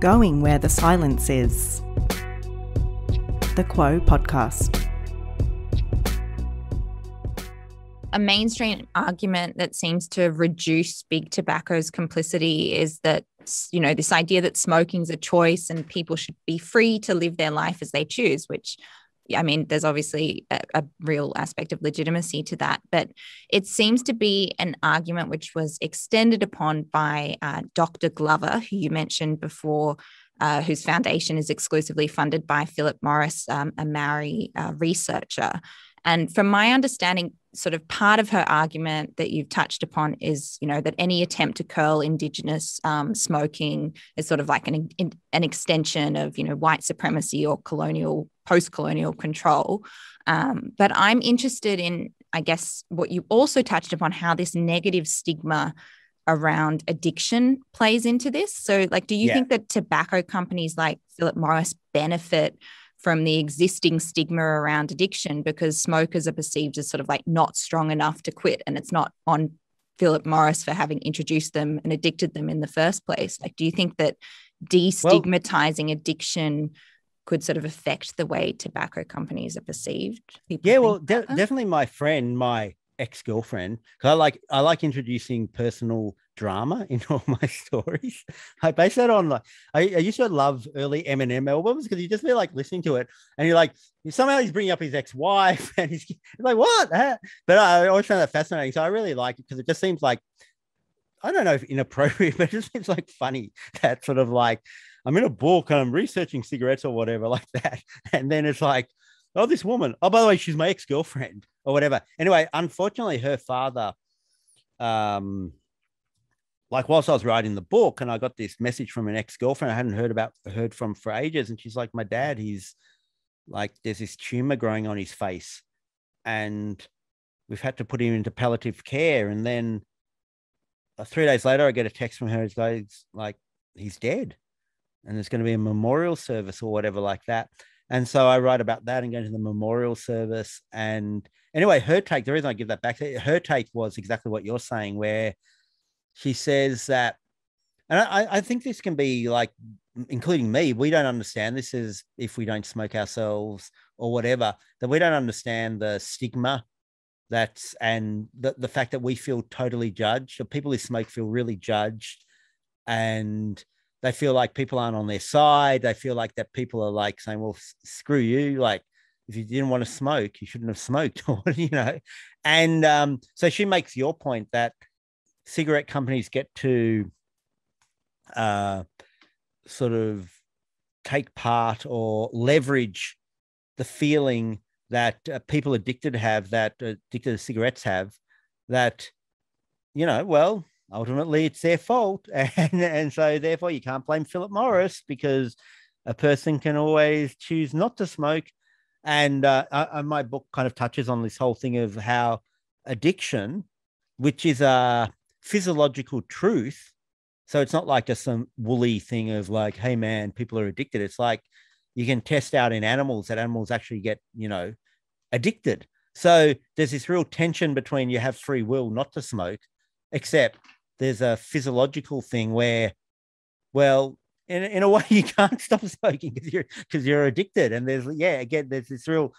going where the silence is. The Quo Podcast. A mainstream argument that seems to reduce big tobacco's complicity is that, you know, this idea that smoking's a choice and people should be free to live their life as they choose, which, I mean, there's obviously a real aspect of legitimacy to that, but it seems to be an argument which was extended upon by Dr. Glover, who you mentioned before, whose foundation is exclusively funded by Philip Morris, a Maori researcher. And from my understanding, sort of part of her argument that you've touched upon is, you know, that any attempt to curl Indigenous smoking is sort of like an extension of, you know, white supremacy or colonial, post-colonial control. But I'm interested in, I guess, what you also touched upon, how this negative stigma around addiction plays into this. So, like, do you think that tobacco companies like Philip Morris benefit from the existing stigma around addiction because smokers are perceived as sort of like not strong enough to quit, and it's not on Philip Morris for having introduced them and addicted them in the first place? Like, do you think that destigmatizing addiction could sort of affect the way tobacco companies are perceived? Yeah, well, definitely my ex-girlfriend, because I like introducing personal drama into all my stories. I base that on, like, I used to love early Eminem albums because you just be like listening to it and you're like, somehow he's bringing up his ex-wife and he's like, what? But I always found that fascinating, so I really like it because it just seems like, I don't know if inappropriate, but it just seems like funny, that sort of like, I'm in a book and I'm researching cigarettes or whatever like that, and then it's like, oh, this woman, oh, by the way, she's my ex-girlfriend or whatever. Anyway, unfortunately, her father, like, whilst I was writing the book and I got this message from an ex-girlfriend I hadn't heard from for ages. And she's like, my dad, he's like, there's this tumor growing on his face and we've had to put him into palliative care. And then 3 days later, I get a text from her. It's like, he's dead and there's going to be a memorial service or whatever like that. And so I write about that and go into the memorial service. And anyway, her take, the reason I give that back, her take was exactly what you're saying, where she says that, and I think this can be like, including me, we don't understand this is if we don't smoke ourselves or whatever, that we don't understand the stigma that's, and the fact that we feel totally judged. So people who smoke feel really judged, and they feel like people aren't on their side. They feel like that people are like saying, well, screw you. Like, if you didn't want to smoke, you shouldn't have smoked, or, you know? And so she makes your point that cigarette companies get to sort of take part or leverage the feeling that people addicted have, that addicted to cigarettes have, that, you know, well, ultimately it's their fault. And so therefore you can't blame Philip Morris because a person can always choose not to smoke. And my book kind of touches on this whole thing of how addiction, which is a physiological truth. So it's not like just some woolly thing of like, hey man, people are addicted. It's like, you can test out in animals that animals actually get, you know, addicted. So there's this real tension between you have free will not to smoke, except there's a physiological thing where, well, in a way you can't stop smoking because you're addicted. And there's, yeah, again, there's this real,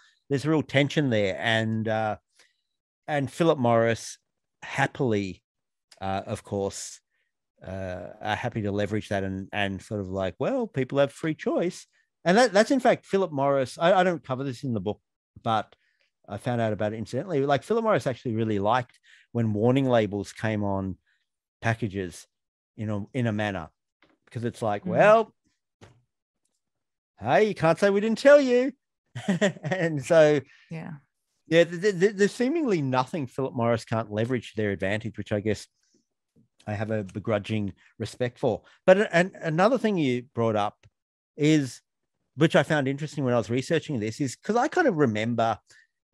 tension there. And Philip Morris happily, of course, are happy to leverage that and sort of like, well, people have free choice. And that's in fact, Philip Morris, I don't cover this in the book, but I found out about it incidentally. Like, Philip Morris actually really liked when warning labels came on packages, you know, in a manner, because it's like, well, hey, you can't say we didn't tell you. And so, yeah, there's seemingly nothing Philip Morris can't leverage their advantage, which I guess I have a begrudging respect for. But another thing you brought up is, which I found interesting when I was researching this, is because I kind of remember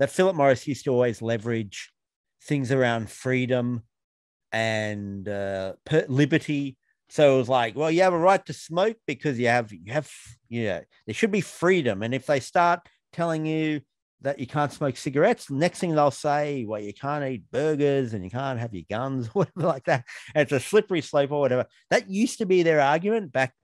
that Philip Morris used to always leverage things around freedom and liberty. So it was like, well, you have a right to smoke because you know, there should be freedom. And if they start telling you that you can't smoke cigarettes, next thing they'll say, well, you can't eat burgers and you can't have your guns or whatever like that. And it's a slippery slope or whatever. That used to be their argument back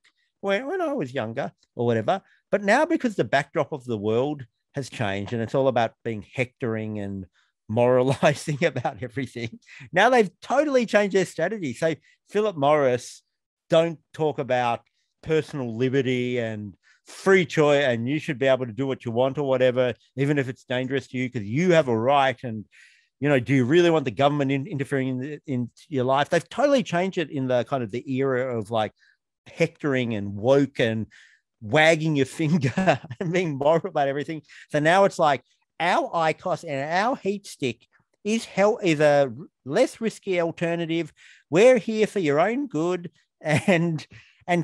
when I was younger or whatever. But now, because the backdrop of the world has changed and it's all about being hectoring and moralizing about everything, now they've totally changed their strategy. So Philip Morris don't talk about personal liberty and free choice and you should be able to do what you want or whatever, even if it's dangerous to you because you have a right. And, you know, do you really want the government interfering in your life? They've totally changed it in the kind of the era of like hectoring and woke and wagging your finger and being moral about everything. So now it's like our IQOS and our heat stick is a less risky alternative. We're here for your own good. And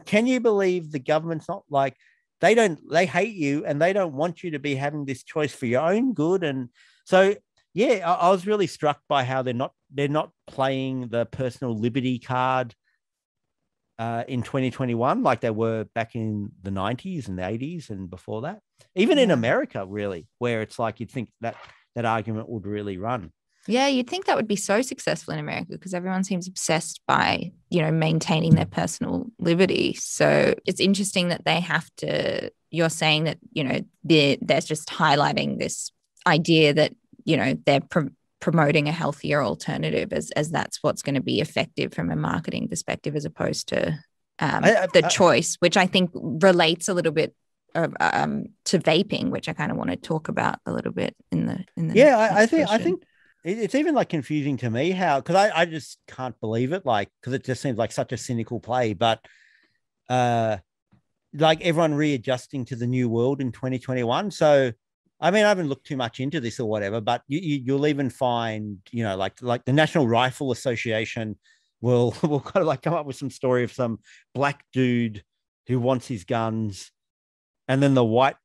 can you believe the government's not like, they hate you and they don't want you to be having this choice for your own good. And so, yeah, I was really struck by how they're not playing the personal liberty card in 2021 like they were back in the 90s and the 80s and before that, even in America, really, where it's like you'd think that argument would really run. Yeah, you'd think that would be so successful in America because everyone seems obsessed by, you know, maintaining their personal liberty. So it's interesting that they have to, you're saying that, you know, they're just highlighting this idea that, you know, they're promoting a healthier alternative as that's what's going to be effective from a marketing perspective as opposed to the choice, which I think relates a little bit to vaping, which I kind of want to talk about a little bit in the yeah, I think it's even like confusing to me how, because I just can't believe it, like, because it just seems like such a cynical play, but like everyone readjusting to the new world in 2021. So I mean, I haven't looked too much into this or whatever, but you'll even find, you know, like the National Rifle Association will kind of like come up with some story of some black dude who wants his guns, and then the white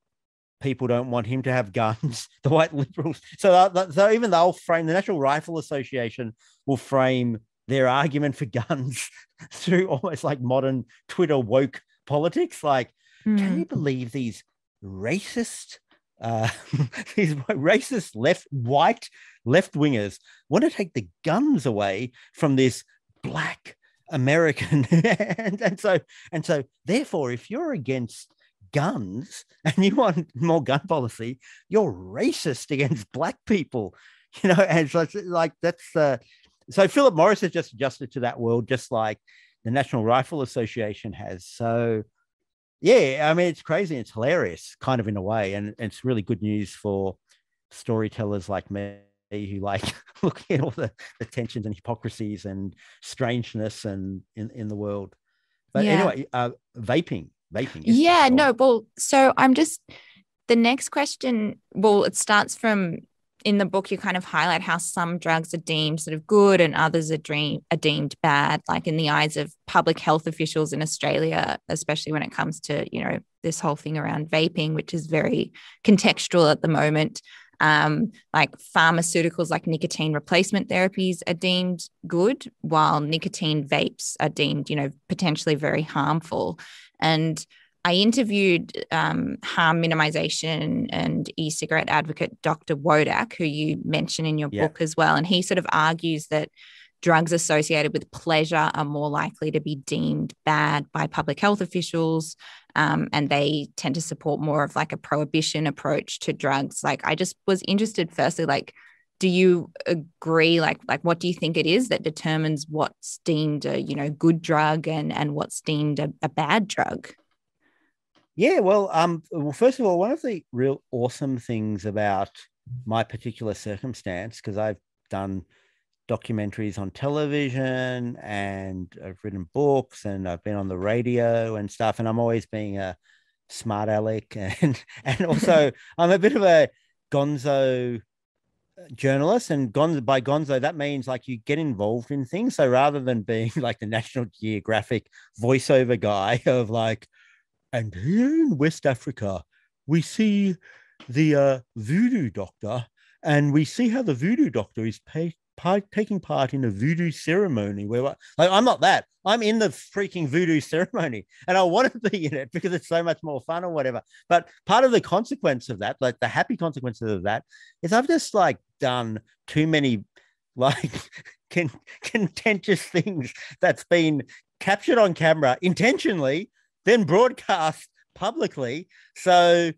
people don't want him to have guns, the white liberals. So even they'll frame, the National Rifle Association will frame their argument for guns through almost like modern Twitter woke politics. Like, can you believe these racist white left-wingers want to take the guns away from this black American and so therefore if you're against guns and you want more gun policy, you're racist against black people, you know. And so it's like that's so Philip Morris has just adjusted to that world just like the National Rifle Association has. So yeah, I mean, it's crazy. It's hilarious kind of in a way. And it's really good news for storytellers like me who like look at all the tensions and hypocrisies and strangeness and in the world. But anyway, vaping. Yeah, no, well, so I'm just, the next question, well, it starts from, in the book, you kind of highlight how some drugs are deemed sort of good and others are deemed bad, like in the eyes of public health officials in Australia, especially when it comes to, you know, this whole thing around vaping, which is very contextual at the moment. Like pharmaceuticals like nicotine replacement therapies are deemed good, while nicotine vapes are deemed, you know, potentially very harmful. And I interviewed harm minimization and e-cigarette advocate Dr. Wodak, who you mention in your book as well. And he sort of argues that drugs associated with pleasure are more likely to be deemed bad by public health officials. And they tend to support more of like a prohibition approach to drugs. Like, I just was interested firstly, like, do you agree? Like what do you think it is that determines what's deemed a, you know, good drug and what's deemed a bad drug? Yeah, well, first of all, one of the real awesome things about my particular circumstance, because I've done documentaries on television and I've written books and I've been on the radio and stuff, and I'm always being a smart aleck and also I'm a bit of a gonzo journalist, and by gonzo that means like you get involved in things. So rather than being like the National Geographic voiceover guy of like, and here in West Africa, we see the voodoo doctor, and we see how the voodoo doctor is taking part in a voodoo ceremony. Where like, I'm not that. I'm in the freaking voodoo ceremony, and I want to be in it because it's so much more fun or whatever. But part of the consequence of that, like the happy consequences of that, is I've just like done too many like contentious things that's been captured on camera intentionally then broadcast publicly. So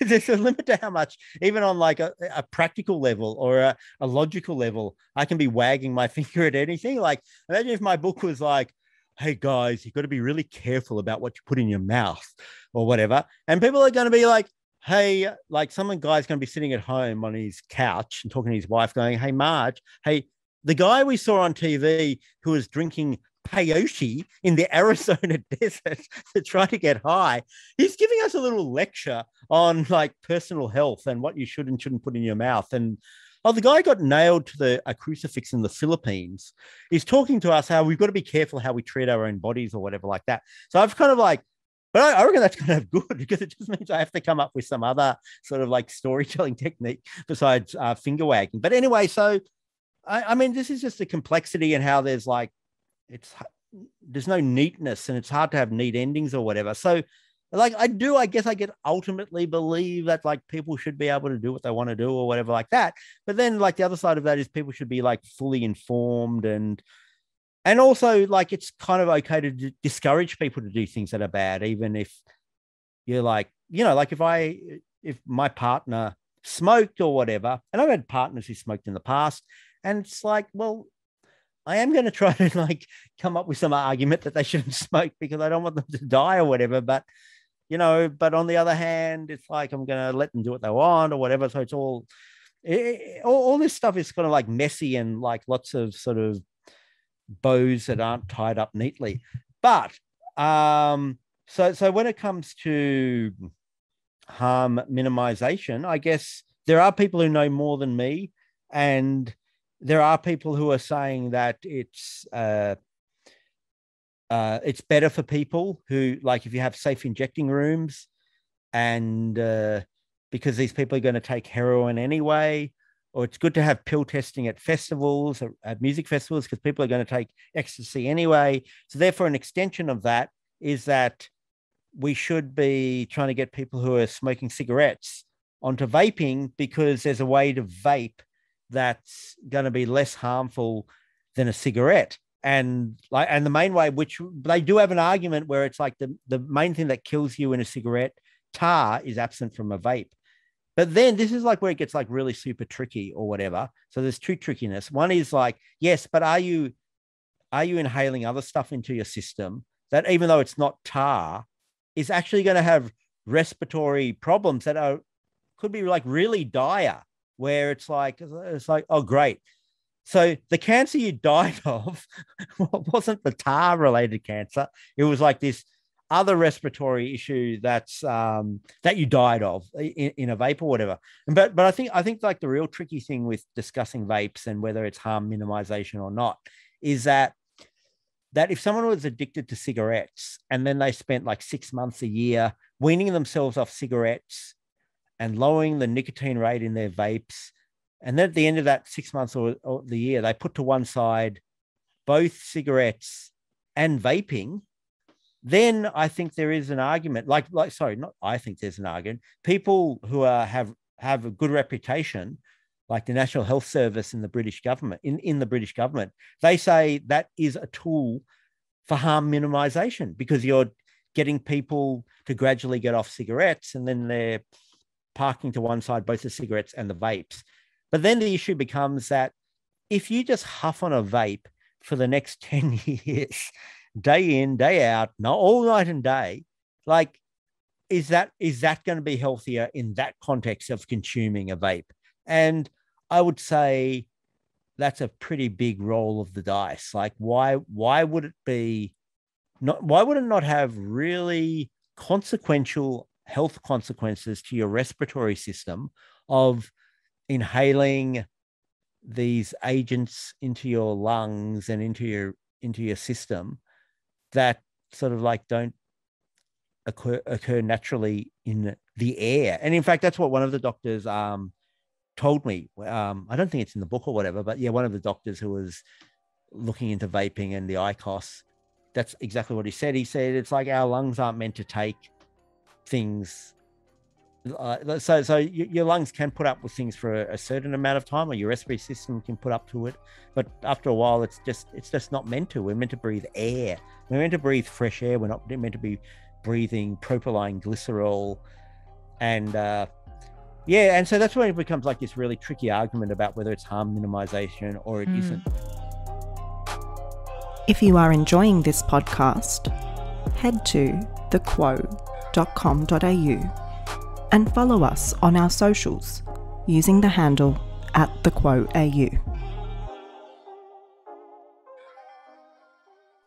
there's a limit to how much, even on like a practical level or a logical level, I can be wagging my finger at anything. Like, imagine if my book was like, hey guys, you've got to be really careful about what you put in your mouth or whatever. And people are going to be like, hey, like some guy's going to be sitting at home on his couch and talking to his wife going, hey, Marge, hey, the guy we saw on TV who was drinking peyote in the Arizona desert to try to get high, he's giving us a little lecture on like personal health and what you should and shouldn't put in your mouth. And oh, the guy got nailed to a crucifix in the Philippines. He's talking to us how we've got to be careful how we treat our own bodies or whatever like that. So I've kind of like, but I reckon that's kind of good because it just means I have to come up with some other sort of like storytelling technique besides finger wagging. But anyway, so I mean, this is just the complexity and how there's like, there's no neatness and it's hard to have neat endings or whatever. So like, I guess I ultimately believe that like people should be able to do what they want to do or whatever like that. But then like the other side of that is people should be like fully informed and also like, it's kind of okay to discourage people to do things that are bad. Even if you're like, you know, like if my partner smoked or whatever, and I've had partners who smoked in the past, and it's like, well, I am going to try to like come up with some argument that they shouldn't smoke because I don't want them to die or whatever. But, you know, but on the other hand, it's like, I'm going to let them do what they want or whatever. So it's all this stuff is kind of like messy and like lots of sort of bows that aren't tied up neatly. But so when it comes to harm minimization, I guess there are people who know more than me, and there are people who are saying that it's better for people who, like, if you have safe injecting rooms, and because these people are going to take heroin anyway, or it's good to have pill testing at festivals, or at music festivals, because people are going to take ecstasy anyway. So therefore, an extension of that is that we should be trying to get people who are smoking cigarettes onto vaping, because there's a way to vape that's going to be less harmful than a cigarette. And like, and the main way, which they do have an argument where it's like the main thing that kills you in a cigarette tar is absent from a vape. But then this is like where it gets like really super tricky or whatever. So there's two trickiness. One is like, yes, but are you inhaling other stuff into your system that, even though it's not tar, is actually going to have respiratory problems that could be like really dire, where it's like, oh, great. So the cancer you died of wasn't the tar-related cancer. It was like this other respiratory issue that's that you died of in a vape or whatever. But I think like the real tricky thing with discussing vapes and whether it's harm minimization or not is that if someone was addicted to cigarettes and then they spent like 6 months, a year weaning themselves off cigarettes and lowering the nicotine rate in their vapes, and then at the end of that 6 months or the year, they put to one side both cigarettes and vaping, then I think there is an argument. People who have a good reputation, like the National Health Service and the British government, in the British government, they say that is a tool for harm minimization, because you're getting people to gradually get off cigarettes, and then they're parking to one side both the cigarettes and the vapes. But then the issue becomes that if you just huff on a vape for the next 10 years, day in, day out, all night and day, like, is that going to be healthier in that context of consuming a vape? And I would say that's a pretty big roll of the dice. Like, why would it not have really consequential health consequences to your respiratory system of inhaling these agents into your lungs and into your system that sort of like don't occur naturally in the air? And in fact, that's what one of the doctors told me. I don't think it's in the book or whatever, but yeah, one of the doctors who was looking into vaping and the IQOS, that's exactly what he said. He said, it's like our lungs aren't meant to take things So your lungs can put up with things for a certain amount of time, or your respiratory system can put up to it, but after a while, it's just not meant to. We're meant to breathe air. We're meant to breathe fresh air. We're not meant to be breathing propylene glycerol, and and so that's when it becomes like this really tricky argument about whether it's harm minimization or it isn't. If you are enjoying this podcast, head to thequo.com.au. and follow us on our socials using the handle @thequoAU.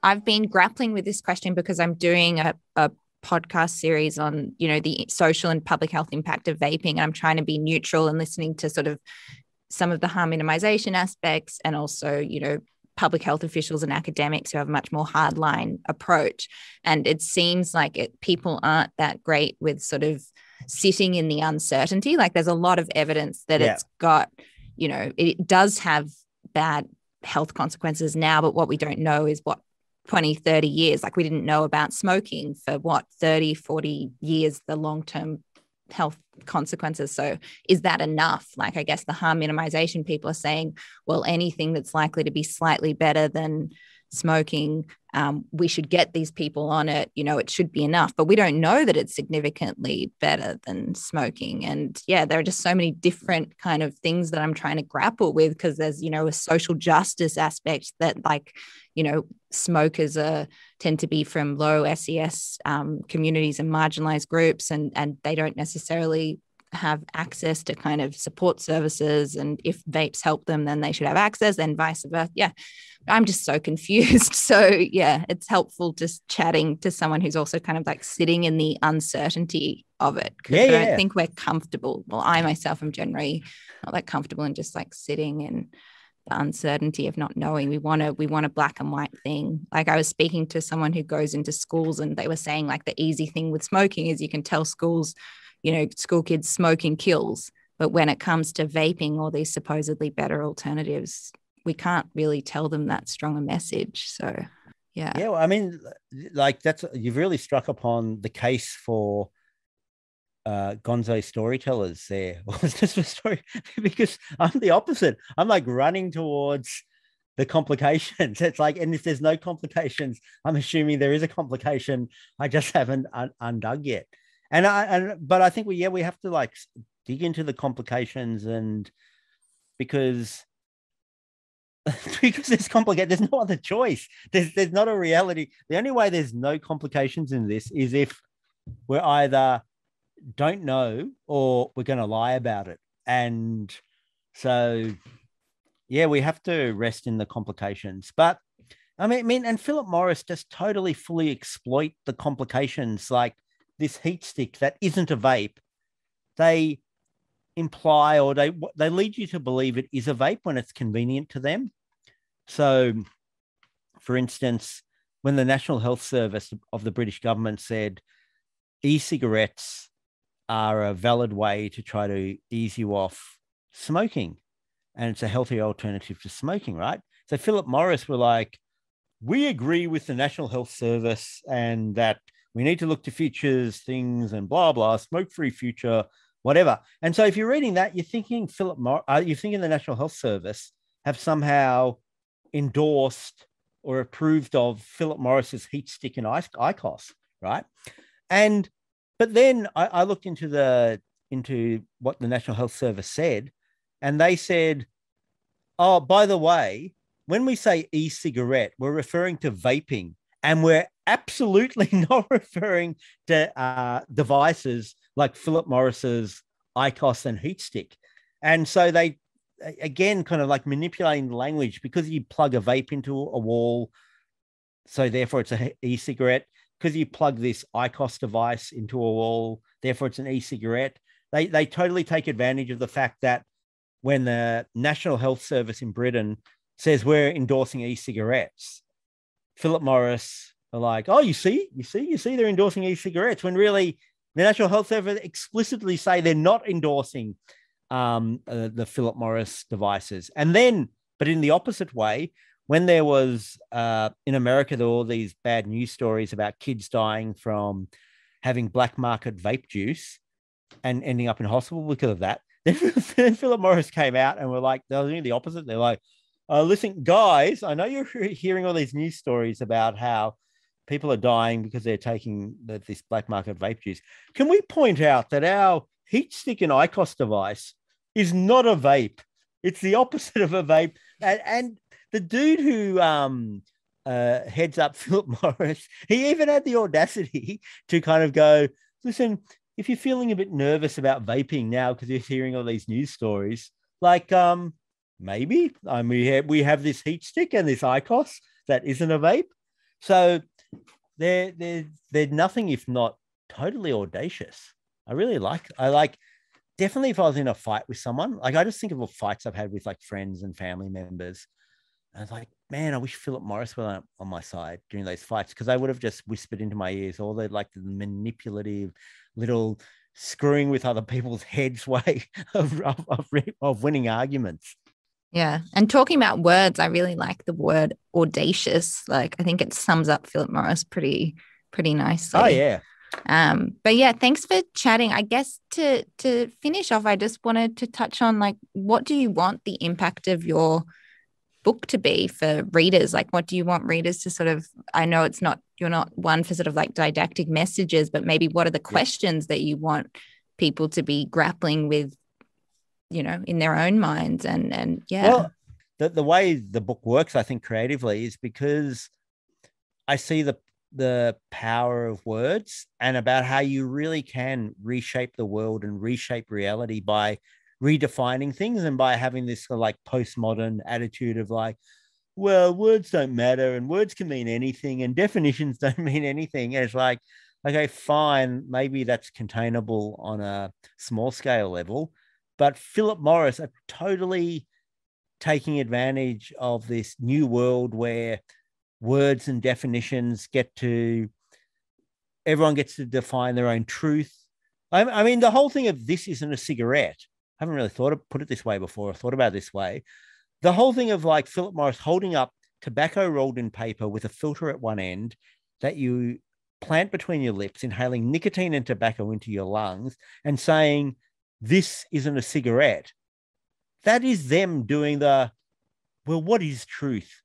I've been grappling with this question because I'm doing a podcast series on, the social and public health impact of vaping. And I'm trying to be neutral and listening to sort of some of the harm minimization aspects and also, public health officials and academics who have a much more hardline approach. And it seems like people aren't that great with sort of sitting in the uncertainty. Like there's a lot of evidence that it's got, it does have bad health consequences now, but what we don't know is what 20, 30 years, like we didn't know about smoking for what 30, 40 years, the long-term health consequences. So is that enough? Like, I guess the harm minimization people are saying, well, anything that's likely to be slightly better than smoking, we should get these people on it, it should be enough, but we don't know that it's significantly better than smoking. And there are just so many different kind of things that I'm trying to grapple with, because there's, a social justice aspect that smokers tend to be from low SES communities and marginalized groups, and they don't necessarily have access to kind of support services, and if vapes help them, then they should have access, and vice versa. I'm just so confused. So it's helpful just chatting to someone who's also kind of like sitting in the uncertainty of it, because I don't think we're comfortable. Well, I myself am generally not that comfortable in just like sitting in the uncertainty of not knowing. We want a black and white thing. Like I was speaking to someone who goes into schools, and they were saying like the easy thing with smoking is you can tell schools, school kids smoking kills. But when it comes to vaping or these supposedly better alternatives, we can't really tell them that strong a message. So, well, I mean, like you've really struck upon the case for gonzo storytellers there. Because I'm the opposite. I'm like running towards the complications. It's like, and if there's no complications, I'm assuming there is a complication I just haven't undug yet. But I think we have to like dig into the complications, and because it's complicated, there's no other choice. There's not a reality. The only way there's no complications in this is if we're either don't know or we're going to lie about it. And so, we have to rest in the complications. But I mean, and Philip Morris just totally fully exploit the complications, like this heat stick that isn't a vape. They imply, or they lead you to believe it is a vape when it's convenient to them. So, for instance, when the National Health Service of the British government said e-cigarettes are a valid way to try to ease you off smoking, and it's a healthy alternative to smoking, right? So Philip Morris were like, we agree with the National Health Service and that we need to look to futures things and blah, blah, smoke-free future, whatever. And so if you're reading that, you're thinking you're thinking the National Health Service have somehow endorsed or approved of Philip Morris's heat stick and IQOS, right? But then I looked into what the National Health Service said, and they said, oh, by the way, when we say e-cigarette, we're referring to vaping, and we're absolutely not referring to devices like Philip Morris's IQOS and heat stick. And so they, again, kind of like manipulating the language, because you plug a vape into a wall, so therefore it's an e-cigarette. Because you plug this IQOS device into a wall, therefore it's an e-cigarette. They totally take advantage of the fact that when the National Health Service in Britain says we're endorsing e-cigarettes, Philip Morris are like, oh, you see, they're endorsing e-cigarettes, when really the National Health Service explicitly say they're not endorsing the Philip Morris devices. And then, but in the opposite way, when there was, in America, there were all these bad news stories about kids dying from having black market vape juice, and ending up in hospital because of that. Then Philip Morris came out and were like, they're doing the opposite. They're like, listen, guys, I know you're hearing all these news stories about how people are dying because they're taking this black market vape juice. Can we point out that our heat stick and IQOS device is not a vape? It's the opposite of a vape. And the dude who heads up Philip Morris, he even had the audacity to kind of go, listen, if you're feeling a bit nervous about vaping now because you're hearing all these news stories, like maybe we have this heat stick and this IQOS that isn't a vape. So they're nothing if not totally audacious. I definitely if I was in a fight with someone, like I just think of all fights I've had with like friends and family members. I was like, man, I wish Philip Morris were on my side during those fights because I would have just whispered into my ears all the like the manipulative little screwing with other people's heads way of winning arguments. Yeah. And talking about words, I really like the word audacious. Like, I think it sums up Philip Morris pretty nicely. Oh, yeah. But yeah, thanks for chatting. I guess to finish off, I just wanted to touch on like, what do you want the impact of your book to be for readers? Like, what do you want readers to sort of, I know it's not, you're not one for sort of like didactic messages, but maybe what are the questions that you want people to be grappling with, you know, in their own minds? And yeah. Well, the way the book works, I think creatively, is because I see the power of words and about how you really can reshape the world and reshape reality by redefining things and by having this sort of like postmodern attitude of like, well, words don't matter and words can mean anything and definitions don't mean anything. And it's like, okay, fine, maybe that's containable on a small scale level, but Philip Morris are totally taking advantage of this new world where words and definitions everyone gets to define their own truth. I mean, the whole thing of this isn't a cigarette. I haven't really put it this way before. I thought about it this way. The whole thing of like Philip Morris holding up tobacco rolled in paper with a filter at one end that you plant between your lips, inhaling nicotine and tobacco into your lungs and saying, this isn't a cigarette. That is them doing well, what is truth?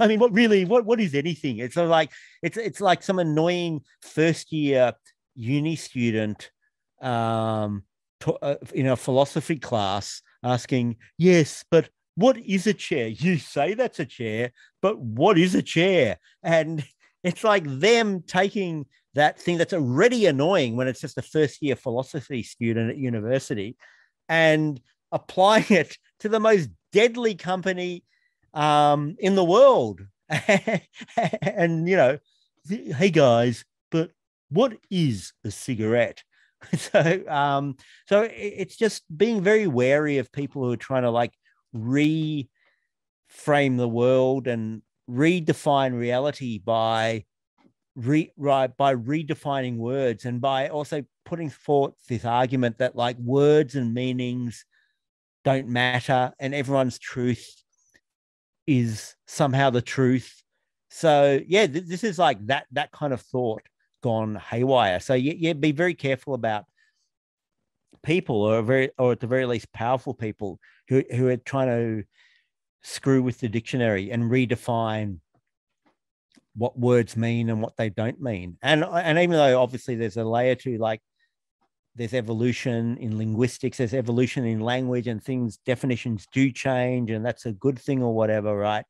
I mean, what is anything? It's sort of like, it's like some annoying first year uni student, in a philosophy class asking, yes, but what is a chair? You say that's a chair, but what is a chair? And it's like them taking that thing that's already annoying when it's just a first year philosophy student at university and applying it to the most deadly company in the world. And, you know, hey guys, but what is a cigarette? So it's just being very wary of people who are trying to like reframe the world and redefine reality by redefining words and by also putting forth this argument that like words and meanings don't matter and everyone's truth is somehow the truth. So yeah, this is like that kind of thought gone haywire. So yeah, be very careful about people, or at the very least powerful people who are trying to screw with the dictionary and redefine what words mean and what they don't mean. And even though obviously there's a layer to like, there's evolution in linguistics, there's evolution in language and things, definitions do change and that's a good thing or whatever, right?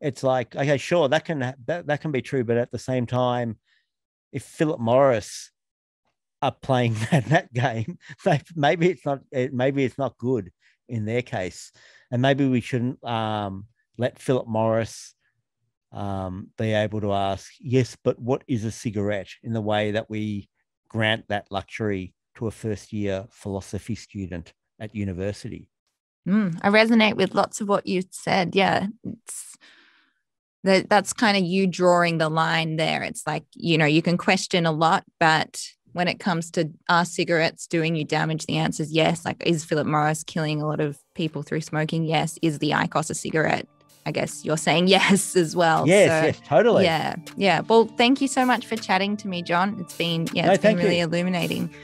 It's like, okay, sure, that can be true, but at the same time, if Philip Morris are playing that game, maybe it's not good in their case, and maybe we shouldn't let Philip Morris be able to ask, yes, but what is a cigarette, in the way that we grant that luxury to a first-year philosophy student at university. I resonate with lots of what you said. Yeah, that's kind of you drawing the line there. It's like, you know, you can question a lot, but when it comes to are cigarettes doing you damage, the answer is yes. Like, is Philip Morris killing a lot of people through smoking? Yes. Is the IQOS a cigarette? I guess you're saying yes as well. Yes, totally. Yeah. Well, thank you so much for chatting to me, John. It's been really illuminating.